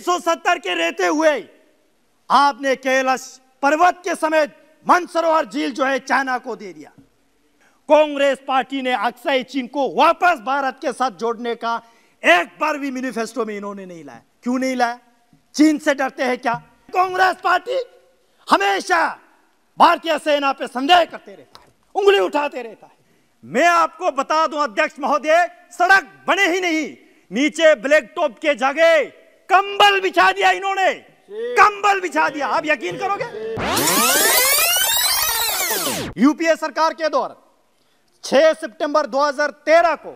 370 के रहते हुए आपने कैलाश पर्वत के समेत मानसरोवर झील जो है चाइना को दे दिया। कांग्रेस पार्टी ने अक्साई चीन को वापस भारत के साथ जोड़ने का एक बार भी मैनिफेस्टो में इन्होंने नहीं लाया। क्यों नहीं लाया? चीन से डरते हैं क्या? कांग्रेस पार्टी हमेशा भारतीय सेना पे संदेह करते रहता है, उंगली उठाते रहता है। मैं आपको बता दूं अध्यक्ष महोदय, सड़क बने ही नहीं, नीचे ब्लैक टॉप के जगह कंबल बिछा दिया इन्होंने, कंबल बिछा दिया। आप यकीन करोगे? यूपीए सरकार के दौर 6 सितंबर 2013 को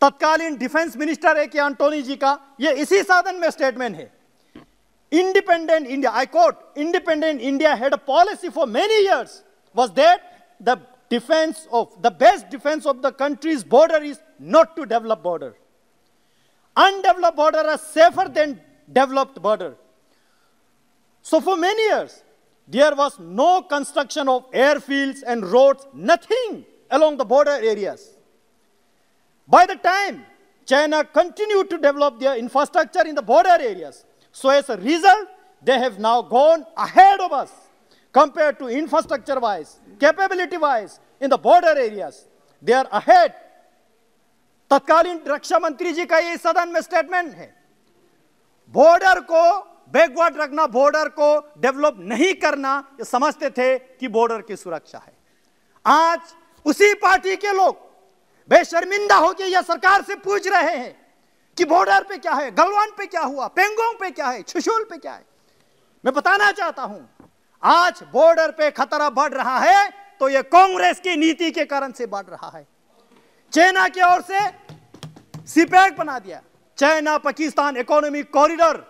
तत्कालीन defence minister A K. Antony ji का ये इसी साधन में स्टेटमेंट है। Independent India, I quote, Independent India had a policy for many years was that the defense of the best defense of the country's border is not to develop border. Undeveloped border are safer than developed border. So for many years there was no construction of airfields and roads, nothing along the border areas. By the time China continued to develop their infrastructure in the border areas, so as a result, they have now gone ahead of us compared to infrastructure-wise, capability-wise in the border areas. They are ahead. तत्कालीन रक्षा मंत्री जी का ये सदन में statement है। Border को backward रखना, border को डेवलप नहीं करना, ये समझते थे कि बॉर्डर की सुरक्षा है। आज उसी पार्टी के लोग बेशर्मिंदा होकर यह सरकार से पूछ रहे हैं कि बॉर्डर पे क्या है, गलवान पे क्या हुआ, पेंगोंग पे क्या है, छुशुल पे क्या है। मैं बताना चाहता हूं, आज बॉर्डर पे खतरा बढ़ रहा है तो यह कांग्रेस की नीति के कारण से बढ़ रहा है। चाइना की ओर से सीपैक बना दिया, चाइना पाकिस्तान इकोनॉमिक कॉरिडोर,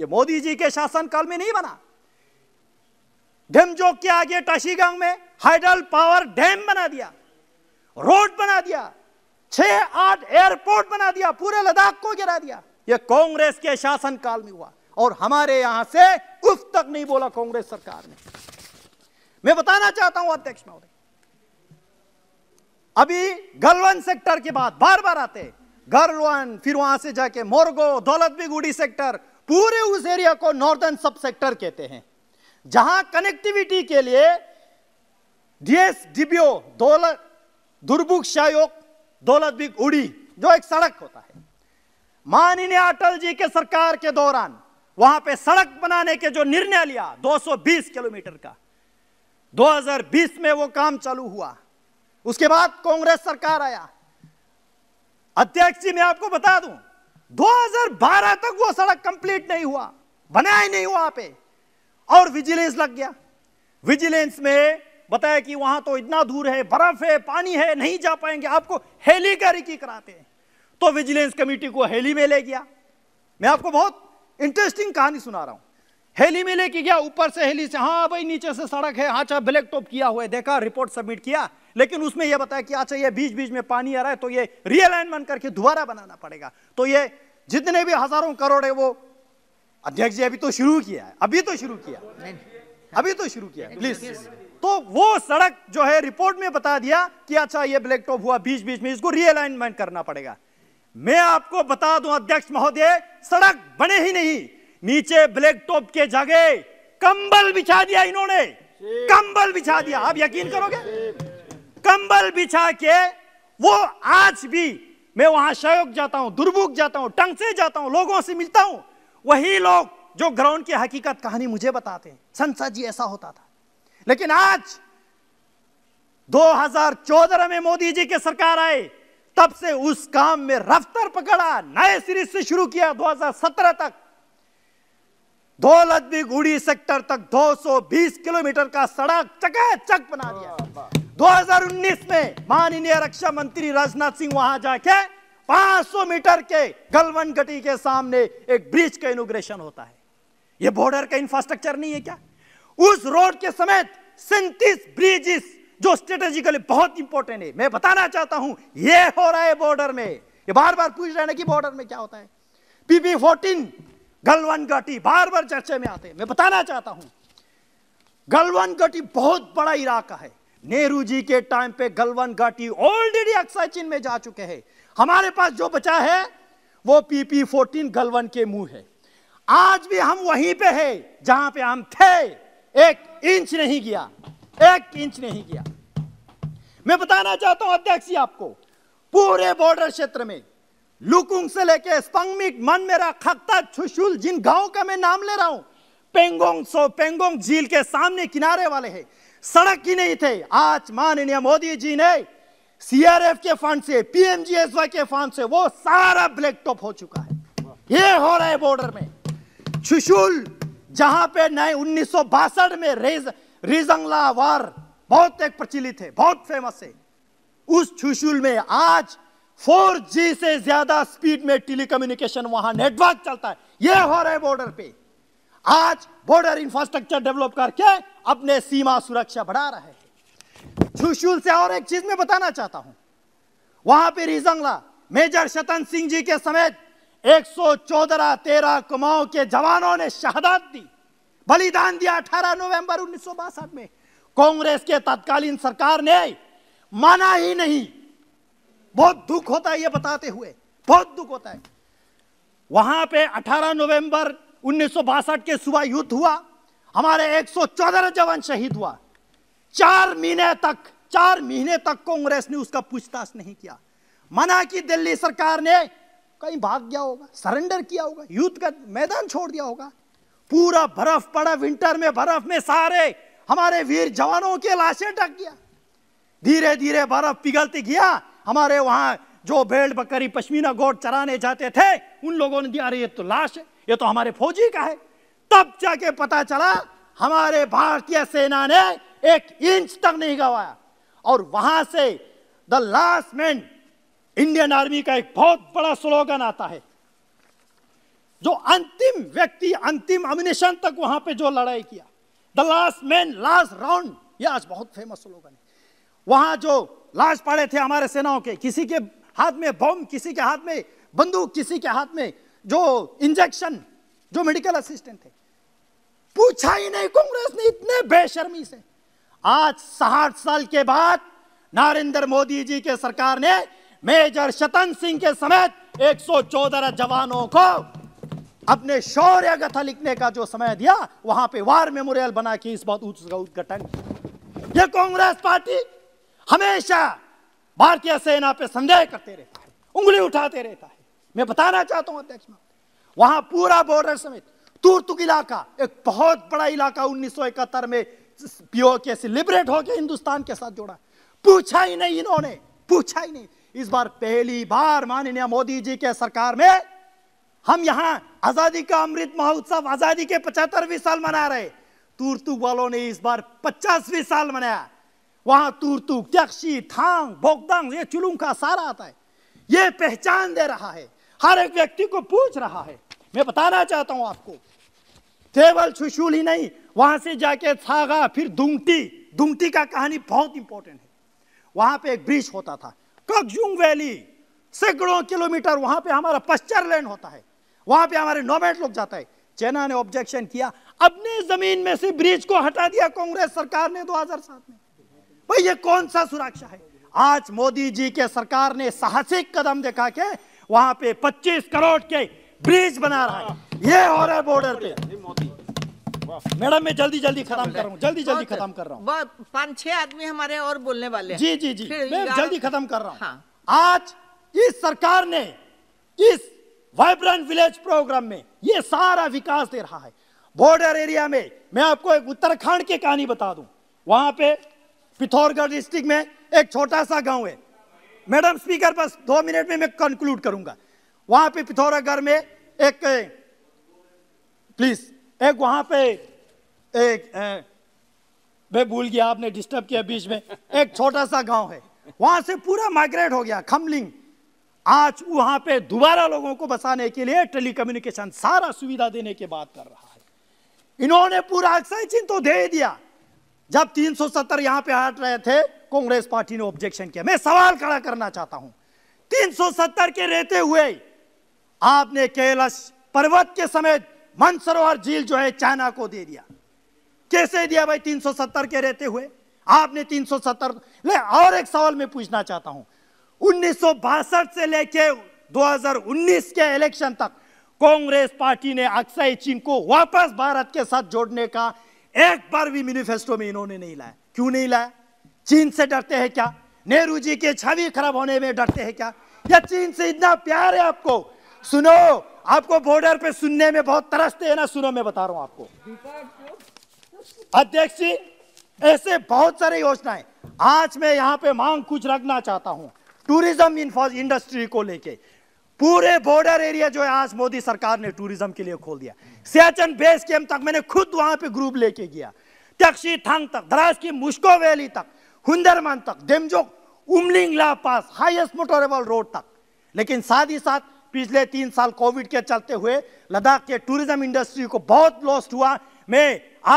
यह मोदी जी के शासनकाल में नहीं बना। डेमचोक के आगे टाशीगांग में हाइडल पावर डैम बना दिया, रोड बना दिया, 6-8 एयरपोर्ट बना दिया, पूरे लद्दाख को गिरा दिया। यह कांग्रेस के शासन काल में हुआ और हमारे यहां से उफ तक नहीं बोला कांग्रेस सरकार ने। मैं बताना चाहता हूं अध्यक्ष महोदय, अभी गलवान सेक्टर के बाद बार बार आते हैं, गलवान फिर वहां से जाके मोरगो, दौलत बेग ओल्डी सेक्टर, पूरे उस एरिया को नॉर्दर्न सब सेक्टर कहते हैं, जहां कनेक्टिविटी के लिए DSDBO दौलत दुर्भुग सहयोग दौलत बेग ओल्डी जो एक सड़क होता है, माननीय अटल जी के सरकार के दौरान वहां पे सड़क बनाने के जो निर्णय लिया 220 किलोमीटर का, 2020 में वो काम चालू हुआ। उसके बाद कांग्रेस सरकार आया। अध्यक्ष जी मैं आपको बता दूं 2012 तक वो सड़क कंप्लीट नहीं हुआ, बना ही नहीं वहां पे, और विजिलेंस लग गया। विजिलेंस में बताया कि वहां तो इतना दूर है, बर्फ है, पानी है, नहीं जा पाएंगे, आपको हेली गाड़ी की कराते हैं, तो विजिलेंस कमेटी को हेली में ले गया। मैं आपको बहुत इंटरेस्टिंग कहानी सुना रहा हूं। हेली में लेके गया, ऊपर से हेली से, हाँ भाई नीचे से सड़क है, अच्छा ब्लैक टॉप किया हुआ है, देखा, रिपोर्ट सबमिट किया, लेकिन उसमें यह बताया कि अच्छा ये बीच बीच में पानी आ रहा है तो ये रिअलाइनमेंट करके दोबारा बनाना पड़ेगा, तो ये जितने भी हजारों करोड़ है वो अध्यक्ष जी अभी तो शुरू किया, प्लीज। तो वो सड़क जो है रिपोर्ट में बता दिया कि अच्छा ये ब्लैक टॉप हुआ, बीच बीच में इसको रीअलाइनमेंट करना पड़ेगा। मैं आपको बता दूं अध्यक्ष महोदय, सड़क बने ही नहीं, नीचे ब्लैक टॉप के जगह कंबल बिछा दिया इन्होंने, कंबल बिछा दिया। आप यकीन करोगे? कंबल बिछा के वो आज भी, मैं वहां सहयोग जाता हूं, दुर्भुग जाता हूं, टंग से जाता हूं, लोगों से मिलता हूं, वही लोग जो ग्राउंड की हकीकत कहानी मुझे बताते हैं, संसद जी ऐसा होता था। लेकिन आज 2014 में मोदी जी की सरकार आए, तब से उस काम में रफ्तार पकड़ा, नए सिरे से शुरू किया। 2017 तक दौलत बेग ओल्डी सेक्टर तक 220 किलोमीटर का सड़क चकाचक बना दिया। 2019 में माननीय रक्षा मंत्री राजनाथ सिंह वहां जाके 500 मीटर के गलवन घाटी के सामने एक ब्रिज का इनॉग्रेशन होता है। यह बॉर्डर का इंफ्रास्ट्रक्चर नहीं है क्या? उस रोड के समेत 37 ब्रिजेस जो स्ट्रेटेजिकली बहुत इंपॉर्टेंट है। मैं बताना चाहता हूं ये हो रहा है बॉर्डर में। ये बार बार पूछ रहे हैं कि बॉर्डर में क्या होता है। PP-14 गलवान घाटी बार बार चर्चे में आते हैं। मैं बताना चाहता हूं गलवान घाटी बहुत बड़ा इलाका है। नेहरू जी के टाइम पे गलवान घाटी ऑलरेडी अक्साई चिन में जा चुके हैं। हमारे पास जो बचा है वो PP-14 गलवन के मुंह है। आज भी हम वहीं पे हैं जहां पे हम थे, एक इंच नहीं गया। मैं बताना चाहता हूं अध्यक्ष जी आपको, पूरे बॉर्डर क्षेत्र में लुकुंग से लेके स्पंगमिक, मन मेरा, खक्ता, छुशुल, जिन गांव का मैं नाम ले रहा हूं, पेंगोंग सो, पेंगोंग झील के सामने किनारे वाले हैं, सड़क ही नहीं थे। आज माननीय मोदी जी ने CRF के फंड से, PMGSY के फंड से वो सारा ब्लैक टॉप हो चुका है। ये हो रहा है बॉर्डर में। छुशुल जहां पे 1962 में रेजंग ला वार बहुत एक प्रचलित है, बहुत फेमस है, उस छुशुल में आज 4G से ज्यादा स्पीड में टेलीकम्युनिकेशन वहां नेटवर्क चलता है। ये हो रहा है बॉर्डर पे। आज बॉर्डर इंफ्रास्ट्रक्चर डेवलप करके अपने सीमा सुरक्षा बढ़ा रहा है। छुशुल से और एक चीज मैं बताना चाहता हूं, वहां पे रिजंगला मेजर शतन सिंह जी के समेत 114 कुमाऊं के जवानों ने शहादत दी, बलिदान दिया। 18 नवंबर 1962 में कांग्रेस के तत्कालीन सरकार ने माना ही नहीं। बहुत दुख होता है ये बताते हुए, बहुत दुख होता है। वहां पे 18 नवंबर 1962 के सुबह युद्ध हुआ, हमारे 114 जवान शहीद हुआ। 4 महीने तक कांग्रेस ने उसका पूछताछ नहीं किया, मना कि दिल्ली सरकार ने कहीं भाग गया होगा, सरेंडर किया होगा, युद्ध का मैदान छोड़ दिया होगा। पूरा बर्फ पड़ा, विंटर में बर्फ में सारे हमारे वीर जवानों के लाशें ढक गया। धीरे धीरे बर्फ पिघलती गया। हमारे वहां जो भेड़ बकरी पश्मीना गोट चराने जाते थे, उन लोगों ने दिया, अरे ये तो लाश है, ये तो हमारे फौजी का है। तब जाके पता चला हमारे भारतीय सेना ने 1 इंच तक नहीं गवाया। और वहां से the last man, Indian army का एक बहुत बड़ा स्लोगन आता है, जो अंतिम व्यक्ति अंतिम अम्यूनिशन तक वहां पे जो लड़ाई किया, the last man last round, ये आज बहुत फेमस स्लोगन है। वहां जो लाश पड़े थे हमारे सेनाओं के, किसी के हाथ में बम, किसी के हाथ में बंदूक, किसी के हाथ में जो इंजेक्शन, जो मेडिकल असिस्टेंट थे, पूछा ही नहीं कांग्रेस ने इतने बेशर्मी से। आज 60 साल के बाद नरेंद्र मोदी जी के सरकार ने मेजर शतन सिंह के समेत 114 जवानों को अपने शौर्य गाथा लिखने का जो समय दिया, वहां पे वार मेमोरियल बना के इस बात उसका उद्घाटन। ये कांग्रेस पार्टी हमेशा भारतीय सेना पे संदेह करते रहता है, उंगली उठाते रहता है। मैं बताना चाहता हूं अध्यक्ष, वहां पूरा बॉर्डर समेत तुर्तुक इलाका, एक बहुत बड़ा इलाका 1971 में POK से लिबरेट होकर हिंदुस्तान के साथ जोड़ा, पूछा ही नहीं इन्होंने, पूछा ही नहीं। इस बार पहली बार माननीय मोदी जी के सरकार में हम यहां आजादी का अमृत महोत्सव, आजादी के 75वीं साल मना रहे। तुर्तुक वालों ने इस बार 50वीं साल मनाया। वहां तुर्तुक, त्यक्षी, थांग, बोगदांग, ये चुलुंग का सारा आता है। ये पहचान दे रहा है, हर एक व्यक्ति को पूछ रहा है। मैं बताना चाहता हूं आपको, केवल छुशुल ही नहीं, वहां से जाके छागा, फिर दुंगटी का कहानी बहुत इंपॉर्टेंट है। वहां पे एक ब्रिज होता था, कक्जुंग वैली, सैकड़ों किलोमीटर वहां पे हमारा पश्चर लैंड होता है, वहां पे हमारे नोमैड लोग जाता है। चाइना ने ऑब्जेक्शन किया, अपने जमीन में से ब्रिज को हटा दिया कांग्रेस सरकार ने 2007 में। भाई ये कौन सा सुरक्षा है? आज मोदी जी के सरकार ने साहसिक कदम दिखा के वहां पे 25 करोड़ के ब्रिज बना रहा है। ये हो रहा है बॉर्डर पे। मैडम मैं जल्दी खत्म कर रहा हूँ। 5-6 आदमी हमारे और बोलने वाले हैं। जी, मैं जल्दी खत्म कर रहा हूँ। हाँ। आज इस सरकार ने इस वाइब्रेंट विलेज प्रोग्राम में ये सारा विकास दे रहा है बॉर्डर एरिया में। मैं आपको एक उत्तराखंड की कहानी बता दूं। वहां पे पिथौरागढ़ डिस्ट्रिक्ट में एक छोटा सा गाँव है। मैडम स्पीकर बस 2 मिनट में मैं कंक्लूड करूंगा। वहां पे पिथौरागढ़ में एक वहां पे मैं भूल गया, आपने डिस्टर्ब किया बीच में। एक छोटा सा गांव है, वहां से पूरा माइग्रेट हो गया खमलिंग। आज वहां पे दोबारा लोगों को बसाने के लिए टेलीकम्युनिकेशन सारा सुविधा देने के बात कर रहा है। इन्होंने पूरा अक्साई चिन तो दे दिया। जब 370 यहां पे हट रहे थे, कांग्रेस पार्टी ने ऑब्जेक्शन किया। मैं सवाल खड़ा करना चाहता हूं, 370 के रहते हुए आपने कैलाश पर्वत के समेत मनसरोवर झील जो है चाइना को दे दिया। कैसे दिया भाई? 370 के रहते हुए आपने 370। और एक सवाल मैं पूछना चाहता हूं, 1962 से लेके 2019 के इलेक्शन तक कांग्रेस पार्टी ने अक्साई चीन को वापस भारत के साथ जोड़ने का एक बार भी मैनिफेस्टो में इन्होंने नहीं लाया। क्यों नहीं लाया? चीन से डरते हैं क्या? नेहरू जी के छवि खराब होने में डरते हैं क्या? या चीन से इतना प्यार है आपको? सुनो, आपको बॉर्डर पे सुनने में बहुत तरसते हैं ना, सुनो मैं बता रहा हूं आपको। अध्यक्ष जी, ऐसे बहुत सारे योजनाएं आज मैं यहाँ पे मांग कुछ रखना चाहता हूँ टूरिज्म इंडस्ट्री को लेके। पूरे बॉर्डर एरिया जो है आज मोदी सरकार ने टूरिज्म के लिए खोल दिया। सियाचन बेस कैंप तक मैंने खुद वहां पे ग्रुप लेके गया, तक्षी थांग तक, द्रास की मुश्को वैली तक, हुंदरमान तक, Demchok, Umling La pass, highest motorable road तक। लेकिन साथ ही साथ पिछले 3 साल कोविड के चलते हुए लद्दाख के टूरिज्म इंडस्ट्री को बहुत लॉस्ट हुआ। मैं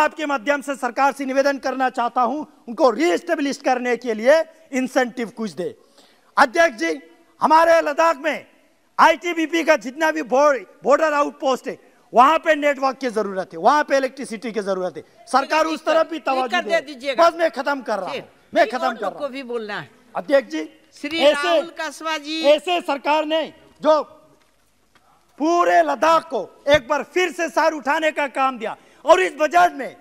आपके माध्यम से सरकार से निवेदन करना चाहता हूं, उनको रीएस्टेब्लिश करने के लिए इंसेंटिव कुछ दे। अध्यक्ष जी, हमारे लद्दाख में आईटीबीपी का जितना भी बॉर्डर आउटपोस्ट है वहां पे नेटवर्क की जरूरत है, वहां पे इलेक्ट्रिसिटी की जरूरत है। सरकार उस तरफ भी तवज्जो दे। बस मैं खत्म कर रहा हूँ, मैं खत्म कर रहा हूँ, भी बोलना है। अध्यक्ष जी, श्री राहुल कसवा जी, ऐसे सरकार ने जो पूरे लद्दाख को एक बार फिर से सर उठाने का काम दिया और इस बजट में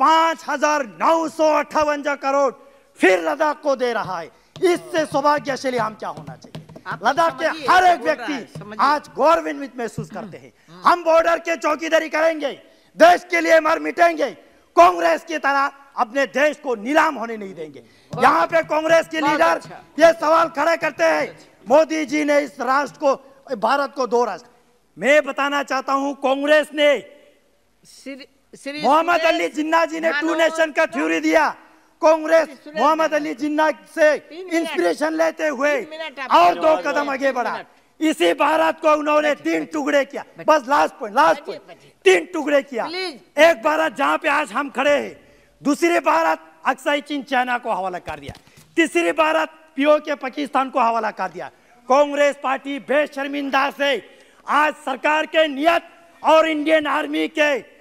5,958 करोड़ फिर लद्दाख को दे रहा है। इससे सौभाग्यशाली हम क्या होना चाहिए? लद्दाख के हर एक व्यक्ति आज गौरवान्वित महसूस करते हैं। हम बॉर्डर के चौकीदारी करेंगे, देश के लिए मर मिटेंगे, कांग्रेस की तरह अपने देश को नीलाम होने नहीं देंगे। यहाँ पे कांग्रेस के लीडर ये सवाल खड़ा करते हैं, मोदी जी ने इस राष्ट्र को, भारत को दो राष्ट्र। मैं बताना चाहता हूँ, कांग्रेस ने मोहम्मद अली जिन्ना जी ने टू नेशन का थ्योरी दिया। कांग्रेस मोहम्मद अली जिन्ना से इंस्पिरेशन लेते हुए और 2 कदम आगे बढ़ा। इसी भारत को उन्होंने 3 टुकड़े किया। बस लास्ट पॉइंट 3 टुकड़े किया। एक भारत जहाँ पे आज हम खड़े हैं, दूसरे भारत अक्साई चीन चाइना को हवाला कर दिया, तीसरे भारत पीओके पाकिस्तान को हवाला कर दिया। कांग्रेस पार्टी बेशर्मिंदा से आज सरकार के नियत और इंडियन आर्मी के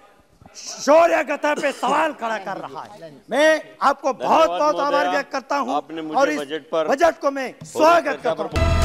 शौर्य गाथा पे सवाल खड़ा कर रहा है। मैं आपको बहुत बहुत आभार व्यक्त करता हूं और इस बजट को मैं स्वागत करता हूं।